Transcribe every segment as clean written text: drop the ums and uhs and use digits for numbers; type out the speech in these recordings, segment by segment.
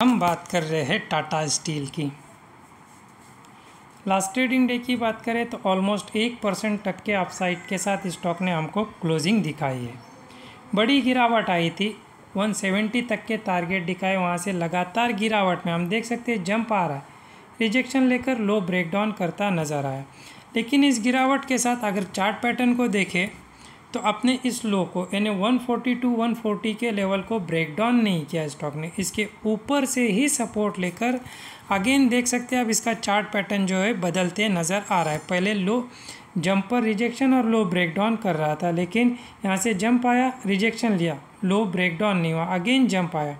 हम बात कर रहे हैं टाटा स्टील की। लास्ट ट्रेडिंग डे की बात करें तो ऑलमोस्ट 1% तक के अपसाइड के साथ स्टॉक ने हमको क्लोजिंग दिखाई है। बड़ी गिरावट आई थी, 170 तक के टारगेट दिखाए, वहाँ से लगातार गिरावट में हम देख सकते हैं जंप आ रहा है, रिजेक्शन लेकर लो ब्रेकडाउन करता नज़र आया। लेकिन इस गिरावट के साथ अगर चार्ट पैटर्न को देखें तो अपने इस लो को यानी 140 के लेवल को ब्रेकडाउन नहीं किया स्टॉक ने, इसके ऊपर से ही सपोर्ट लेकर अगेन देख सकते हैं। अब इसका चार्ट पैटर्न जो है बदलते नज़र आ रहा है। पहले लो जंप पर रिजेक्शन और लो ब्रेकडाउन कर रहा था, लेकिन यहाँ से जंप आया, रिजेक्शन लिया, लो ब्रेकडाउन नहीं हुआ, अगेन जंप आया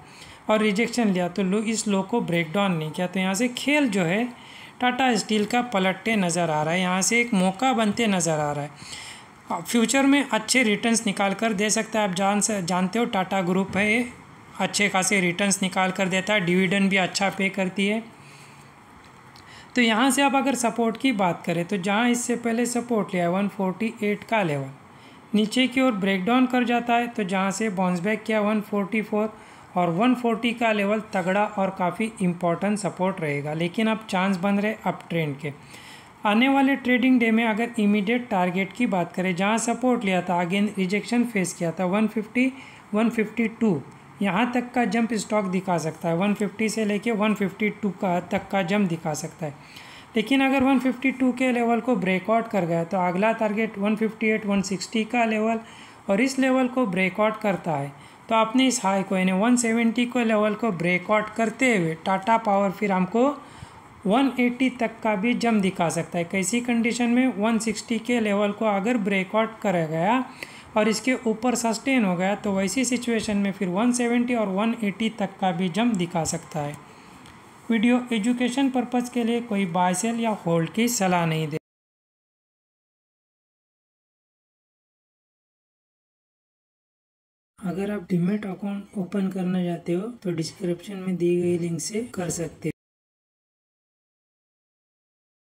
और रिजेक्शन लिया, तो लो इस लो को ब्रेकडाउन नहीं किया। तो यहाँ से खेल जो है टाटा स्टील का पलटते नज़र आ रहा है, यहाँ से एक मौका बनते नज़र आ रहा है, फ्यूचर में अच्छे रिटर्न्स निकाल कर दे सकता है। आप जानते हो टाटा ग्रुप है, ये अच्छे खासे रिटर्न्स निकाल कर देता है, डिविडेंड भी अच्छा पे करती है। तो यहाँ से आप अगर सपोर्ट की बात करें तो जहाँ इससे पहले सपोर्ट लिया 148 का लेवल, नीचे की ओर ब्रेकडाउन कर जाता है, तो जहाँ से बाउंस बैक किया 144 और 140 का लेवल तगड़ा और काफ़ी इम्पोर्टेंट सपोर्ट रहेगा। लेकिन अब चांस बन रहे अप ट्रेंड के। आने वाले ट्रेडिंग डे में अगर इमीडिएट टारगेट की बात करें, जहां सपोर्ट लिया था अगेन रिजेक्शन फेस किया था 150, 152 यहां तक का जंप स्टॉक दिखा सकता है, 150 से लेके 152 का तक का जंप दिखा सकता है। लेकिन अगर 152 के लेवल को ब्रेकआउट कर गया तो अगला टारगेट 158, 160 का लेवल और इस लेवल को ब्रेकआउट करता है, तो आपने इस हाई को यानी 170 को लेवल को ब्रेकआउट करते हुए टाटा पावर फिर हमको 180 तक का भी जंप दिखा सकता है। कैसी कंडीशन में 160 के लेवल को अगर ब्रेकआउट कर गया और इसके ऊपर सस्टेन हो गया तो वैसी सिचुएशन में फिर 170 और 180 तक का भी जंप दिखा सकता है। वीडियो एजुकेशन पर्पज़ के लिए, कोई बाय सेल या होल्ड की सलाह नहीं दे। अगर आप डीमैट अकाउंट ओपन करना चाहते हो तो डिस्क्रिप्शन में दी गई लिंक से कर सकते हो।